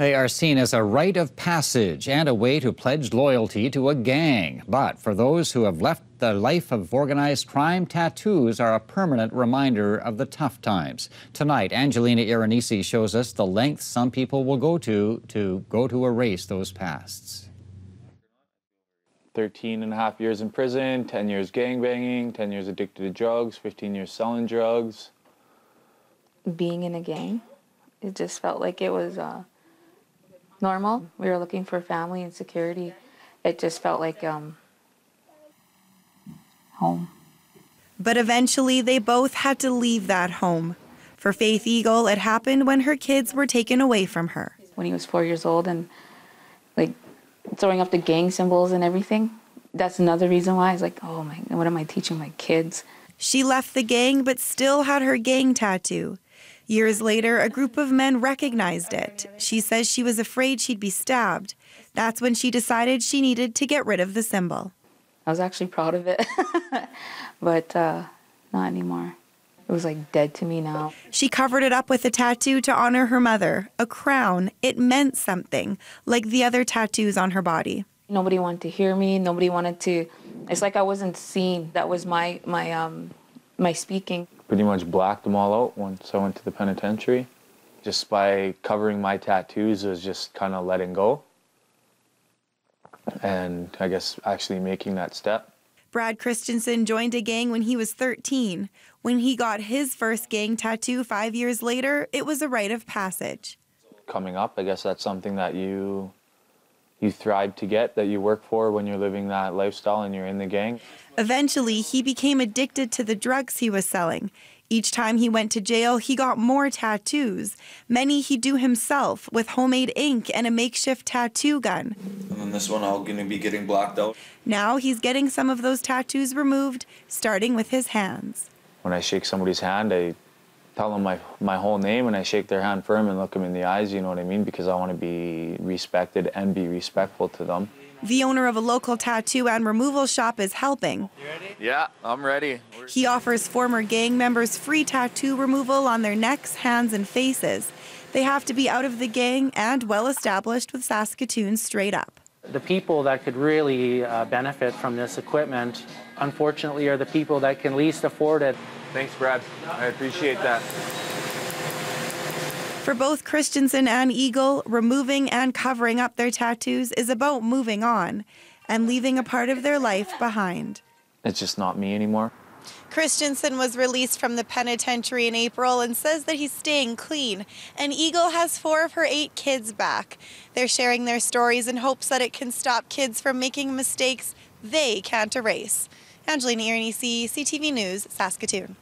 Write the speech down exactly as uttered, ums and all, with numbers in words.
They are seen as a rite of passage and a way to pledge loyalty to a gang. But for those who have left the life of organized crime, tattoos are a permanent reminder of the tough times. Tonight, Angelina Irenesi shows us the lengths some people will go to to go to erase those pasts. thirteen and a half years in prison, ten years gangbanging, ten years addicted to drugs, fifteen years selling drugs. Being in a gang, it just felt like it was uh, normal. We were looking for family and security. It just felt like um, home. But eventually they both had to leave that home. For Faith Eagle, it happened when her kids were taken away from her. When he was four years old and like throwing up the gang symbols and everything, that's another reason why I was like, oh my, what am I teaching my kids? She left the gang but still had her gang tattoo. Years later, a group of men recognized it. She says she was afraid she'd be stabbed. That's when she decided she needed to get rid of the symbol. I was actually proud of it, but uh, not anymore. It was like dead to me now. She covered it up with a tattoo to honor her mother, a crown. It meant something, like the other tattoos on her body. Nobody wanted to hear me. Nobody wanted to. It's like I wasn't seen. That was my my um my speaking. Pretty much blacked them all out once I went to the penitentiary. Just by covering my tattoos, it was just kind of letting go. And I guess actually making that step. Brad Christensen joined a gang when he was thirteen. When he got his first gang tattoo five years later, it was a rite of passage. Coming up, I guess that's something that you you thrive to get, that you work for when you're living that lifestyle and you're in the gang. Eventually, he became addicted to the drugs he was selling. Each time he went to jail, he got more tattoos. Many he do himself with homemade ink and a makeshift tattoo gun. And this one all gonna be getting blacked out. Now he's getting some of those tattoos removed, starting with his hands. When I shake somebody's hand, I tell them my, my whole name and I shake their hand firm and look them in the eyes, you know what I mean? Because I want to be respected and be respectful to them. The owner of a local tattoo and removal shop is helping. You ready? Yeah, I'm ready. He offers former gang members free tattoo removal on their necks, hands and faces. They have to be out of the gang and well established with Saskatoon straight up. The people that could really uh, benefit from this equipment, unfortunately, are the people that can least afford it. Thanks, Brad. I appreciate that. For both Christensen and Eagle, removing and covering up their tattoos is about moving on and leaving a part of their life behind. It's just not me anymore. Christensen was released from the penitentiary in April and says that he's staying clean. And Eagle has four of her eight kids back. They're sharing their stories in hopes that it can stop kids from making mistakes they can't erase. Angelina Irenesi, C T V News, Saskatoon.